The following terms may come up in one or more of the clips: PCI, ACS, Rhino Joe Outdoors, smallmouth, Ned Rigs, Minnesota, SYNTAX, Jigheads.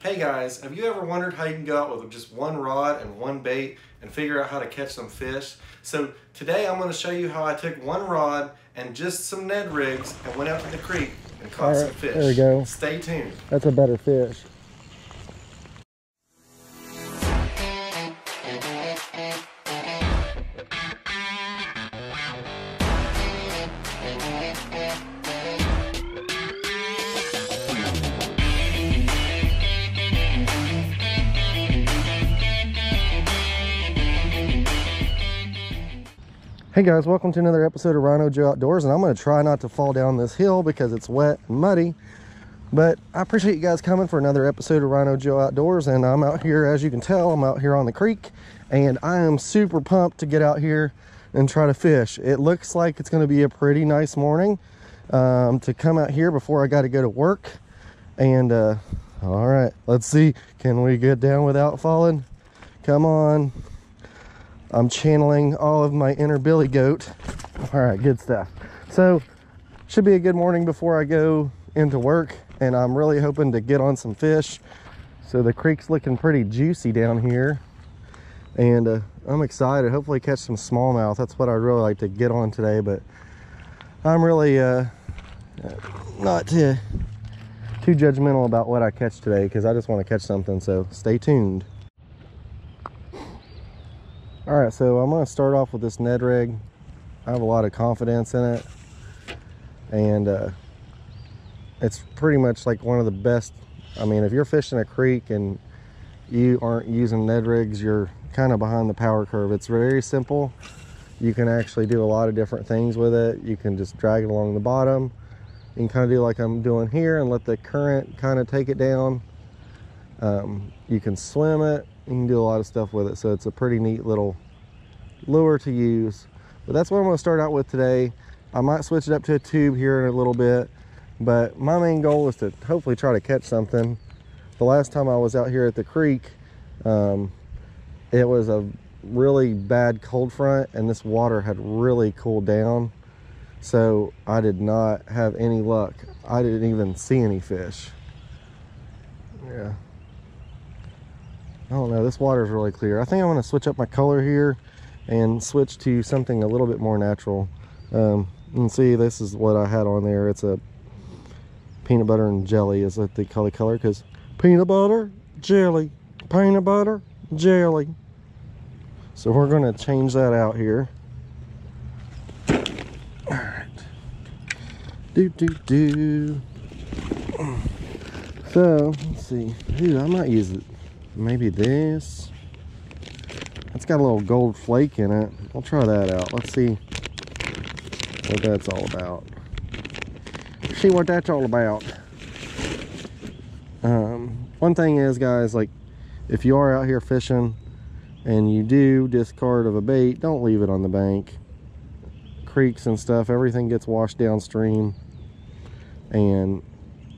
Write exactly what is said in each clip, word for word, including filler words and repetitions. Hey guys, have you ever wondered how you can go out with just one rod and one bait and figure out how to catch some fish? So today I'm going to show you how I took one rod and just some Ned Rigs and went out to the creek and caught right, some fish. There we go. Stay tuned. That's a better fish. Hey guys, welcome to another episode of Rhino Joe Outdoors, and I'm going to try not to fall down this hill because it's wet and muddy, but I appreciate you guys coming for another episode of Rhino Joe Outdoors. And I'm out here, as you can tell, I'm out here on the creek, and I am super pumped to get out here and try to fish. It looks like it's going to be a pretty nice morning um, to come out here before I got to go to work. And uh, all right, let's see, can we get down without falling? Come on. I'm channeling all of my inner billy goat. All right, good stuff. So should be a good morning before I go into work, and I'm really hoping to get on some fish. So the creek's looking pretty juicy down here, and uh, I'm excited. Hopefully catch some smallmouth. That's what I'd really like to get on today, but I'm really uh, not too, too judgmental about what I catch today because I just want to catch something, so stay tuned. All right, so I'm gonna start off with this Ned Rig. I have a lot of confidence in it, and uh, it's pretty much like one of the best. I mean, if you're fishing a creek and you aren't using Ned Rigs, you're kind of behind the power curve. It's very simple. You can actually do a lot of different things with it. You can just drag it along the bottom. You can kind of do like I'm doing here and let the current kind of take it down. Um, you can swim it. You can do a lot of stuff with it, so it's a pretty neat little lure to use. But that's what I'm going to start out with today. I might switch it up to a tube here in a little bit, but my main goal is to hopefully try to catch something. The last time I was out here at the creek, um, it was a really bad cold front, and this water had really cooled down, so I did not have any luck. I didn't even see any fish. Yeah, I don't know, this water is really clear. I think I want to switch up my color here and switch to something a little bit more natural. Um, and see, this is what I had on there. It's a peanut butter and jelly is what they call the color, because peanut butter, jelly, peanut butter, jelly. So we're going to change that out here. All right. Do, do, do. So, let's see. Ooh, I might use it. Maybe this. It's got a little gold flake in it. I'll try that out. Let's see what that's all about. See what that's all about. Um, one thing is, guys, like if you are out here fishing and you do discard of a bait, don't leave it on the bank. Creeks and stuff, everything gets washed downstream. And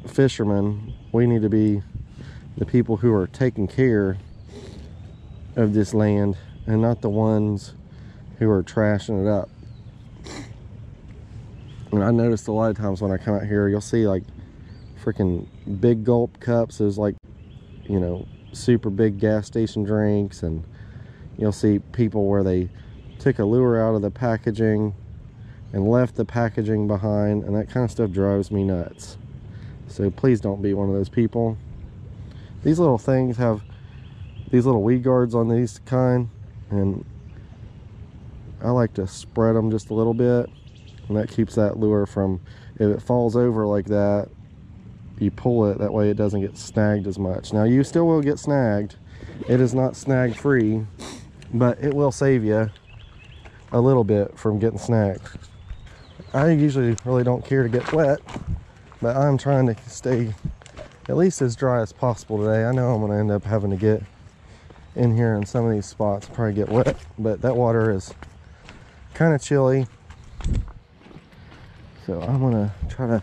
fishermen, we need to be the people who are taking care of this land and not the ones who are trashing it up. And I noticed a lot of times when I come out here, you'll see like freaking big gulp cups. There's like, you know, super big gas station drinks, and you'll see people where they took a lure out of the packaging and left the packaging behind, and that kind of stuff drives me nuts. So please don't be one of those people. These little things have these little weed guards on these kind, and I like to spread them just a little bit, and that keeps that lure from, if it falls over like that, you pull it, that way it doesn't get snagged as much. Now you still will get snagged. It is not snag free, but it will save you a little bit from getting snagged. I usually really don't care to get wet, but I'm trying to stay at least as dry as possible today. I know I'm gonna end up having to get in here in some of these spots, probably get wet, but that water is kind of chilly. So I'm gonna try to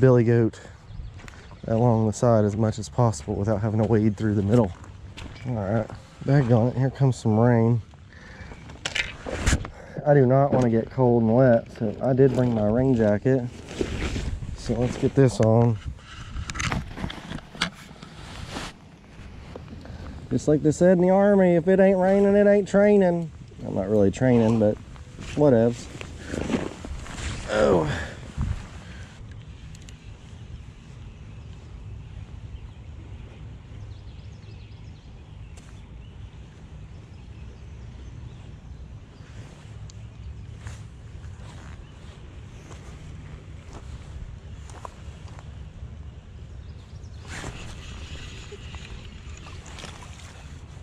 billy goat along the side as much as possible without having to wade through the middle. All right, back on it, here comes some rain. I do not wanna get cold and wet, so I did bring my rain jacket. So let's get this on. Just like they said in the Army, if it ain't raining, it ain't training. I'm not really training, but whatevs. Oh.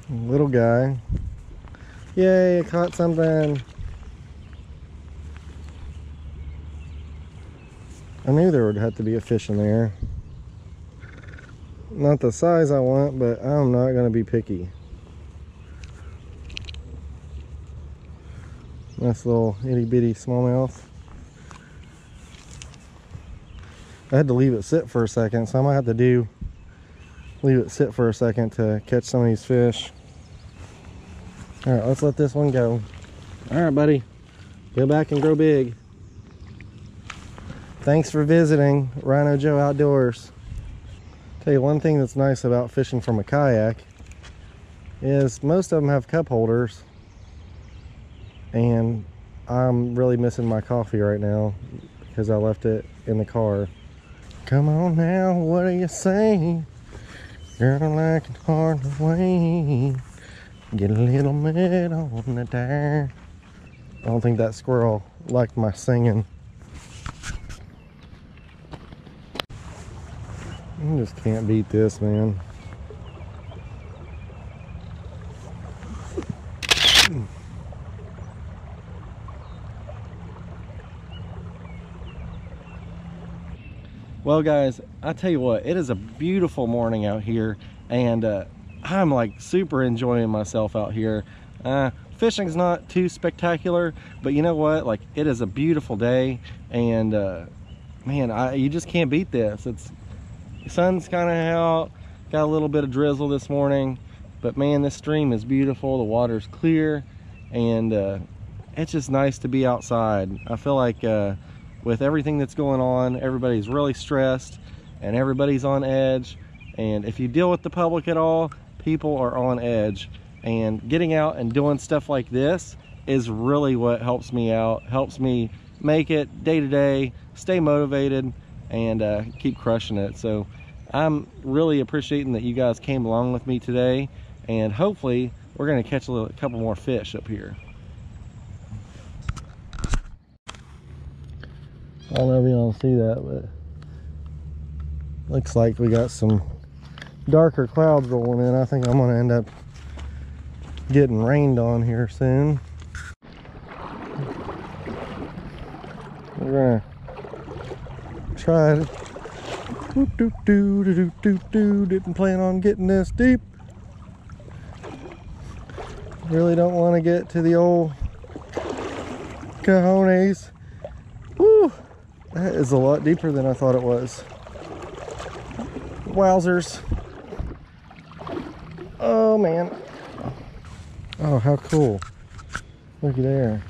Little guy. Yay, I caught something. I knew there would have to be a fish in there. Not the size I want, but I'm not going to be picky. Nice little itty bitty smallmouth. I had to leave it sit for a second, so I might have to do leave it sit for a second to catch some of these fish. All right, let's let this one go. All right, buddy. Go back and grow big. Thanks for visiting Rhino Joe Outdoors. Tell you one thing that's nice about fishing from a kayak is most of them have cup holders, and I'm really missing my coffee right now because I left it in the car. Come on now, what are you saying? Girl, like it hard to wait. Get a little bit on the tire. I don't think that squirrel liked my singing. You just can't beat this, man. Well, guys, I tell you what, it is a beautiful morning out here, and uh, I'm like super enjoying myself out here. Uh, fishing's not too spectacular, but you know what? Like, it is a beautiful day, and uh, man, I, you just can't beat this. It's sun's kind of out, got a little bit of drizzle this morning, but man, this stream is beautiful. The water's clear, and uh, it's just nice to be outside. I feel like uh, with everything that's going on, everybody's really stressed, and everybody's on edge. And if you deal with the public at all, people are on edge, and getting out and doing stuff like this is really what helps me out, helps me make it day to day, stay motivated, and uh, keep crushing it. So I'm really appreciating that you guys came along with me today, and hopefully we're going to catch a, little, a couple more fish up here. I don't know if y'all see that, but looks like we got some darker clouds rolling in. I think I'm going to end up getting rained on here soon. We're going to try to do do do do do do. Didn't plan on getting this deep. Really don't want to get to the old cojones. Woo! That is a lot deeper than I thought it was. Wowzers. Oh man. Oh, how cool. Looky there.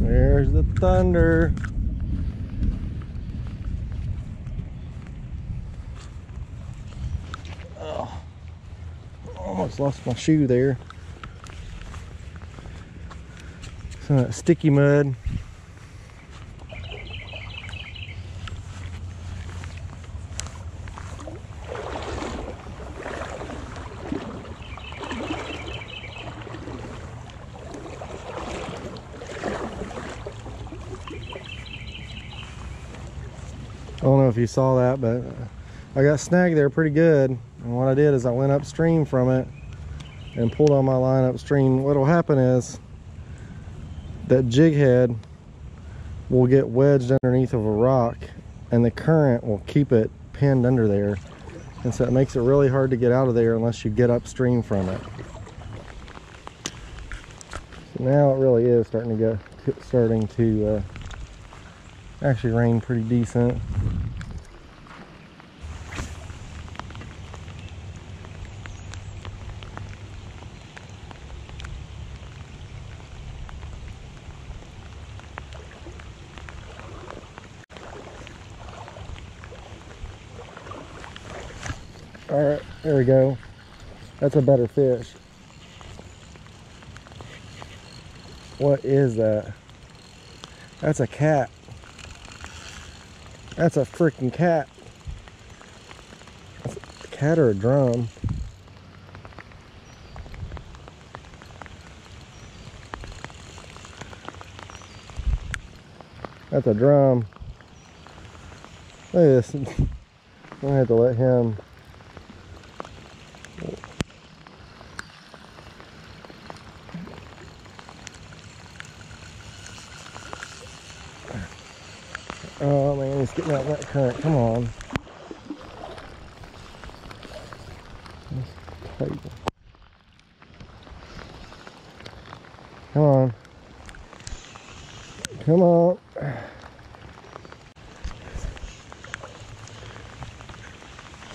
There's the thunder. Oh, almost lost my shoe there. Some of that sticky mud. I don't know if you saw that, but I got snagged there pretty good. And what I did is I went upstream from it and pulled on my line upstream. What'll happen is that jig head will get wedged underneath of a rock, and the current will keep it pinned under there, and so it makes it really hard to get out of there unless you get upstream from it. So now it really is starting to go, starting to uh, actually rain pretty decent. All right, there we go. That's a better fish. What is that? That's a cat. That's a freaking cat. That's a cat or a drum. That's a drum. Look at this. I'm gonna have to let him. Oh man, he's getting out of that current. Come on. Come on. Come on.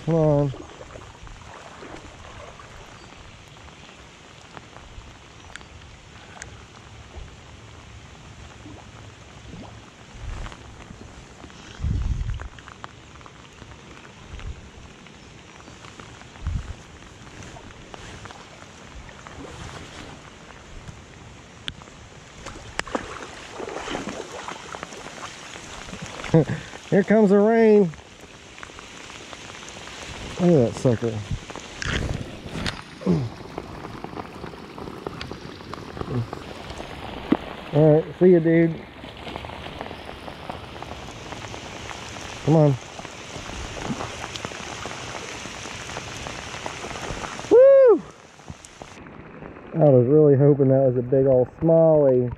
Come on. Here comes the rain. Look at that sucker. All right, see ya, dude. Come on. Woo! I was really hoping that was a big old smallie.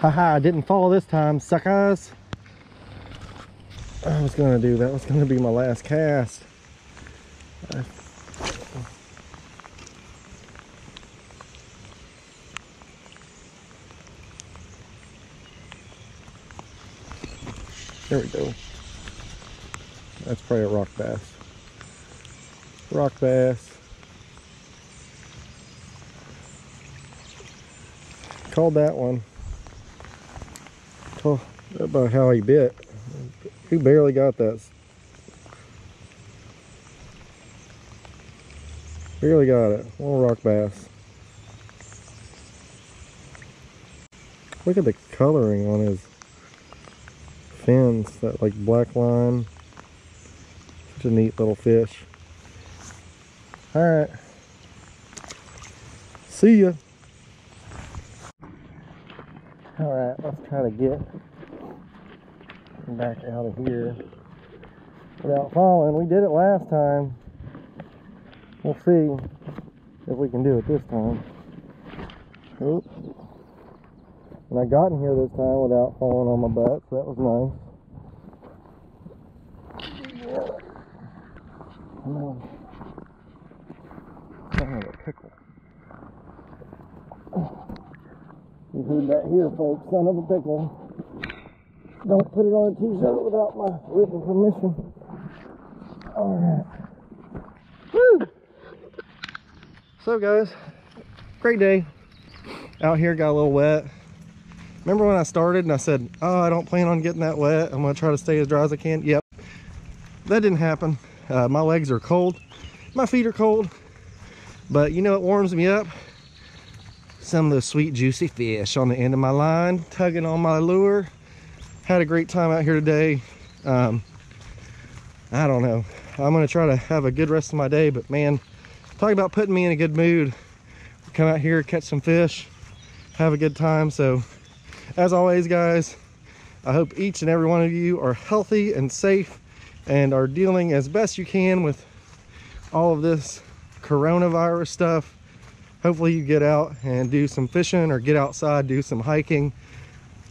Haha, I didn't fall this time, suckers. I was gonna do that. It was gonna be my last cast. I... There we go. That's probably a rock bass. Rock bass. Called that one. Oh, about how he bit. He barely got that. Barely got it. Little rock bass. Look at the coloring on his fins. That like black line. Such a neat little fish. Alright. See ya. Alright, let's try to get back out of here without falling. We did it last time. We'll see if we can do it this time. Oops. And I got in here this time without falling on my butt, so that was nice. Yeah. Come on. I have a pickle. You heard that here, folks, son of a pickle. Don't put it on a t-shirt without my written permission. Alright. Woo! So guys, great day. Out here, got a little wet. Remember when I started and I said, oh, I don't plan on getting that wet. I'm going to try to stay as dry as I can. Yep. That didn't happen. Uh, my legs are cold. My feet are cold. But you know it warms me up. Some of those sweet juicy fish on the end of my line, tugging on my lure. Had a great time out here today. um I don't know, I'm gonna try to have a good rest of my day, but man, talk about putting me in a good mood. Come out here, catch some fish, have a good time. So as always guys, I hope each and every one of you are healthy and safe and are dealing as best you can with all of this coronavirus stuff. Hopefully you get out and do some fishing, or get outside, do some hiking.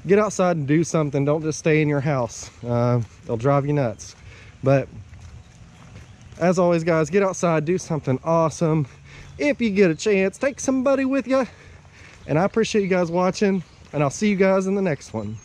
Get outside and do something. Don't just stay in your house. Uh, they'll drive you nuts. But As always, guys, get outside, do something awesome. If you get a chance, take somebody with you. And I appreciate you guys watching, and I'll see you guys in the next one.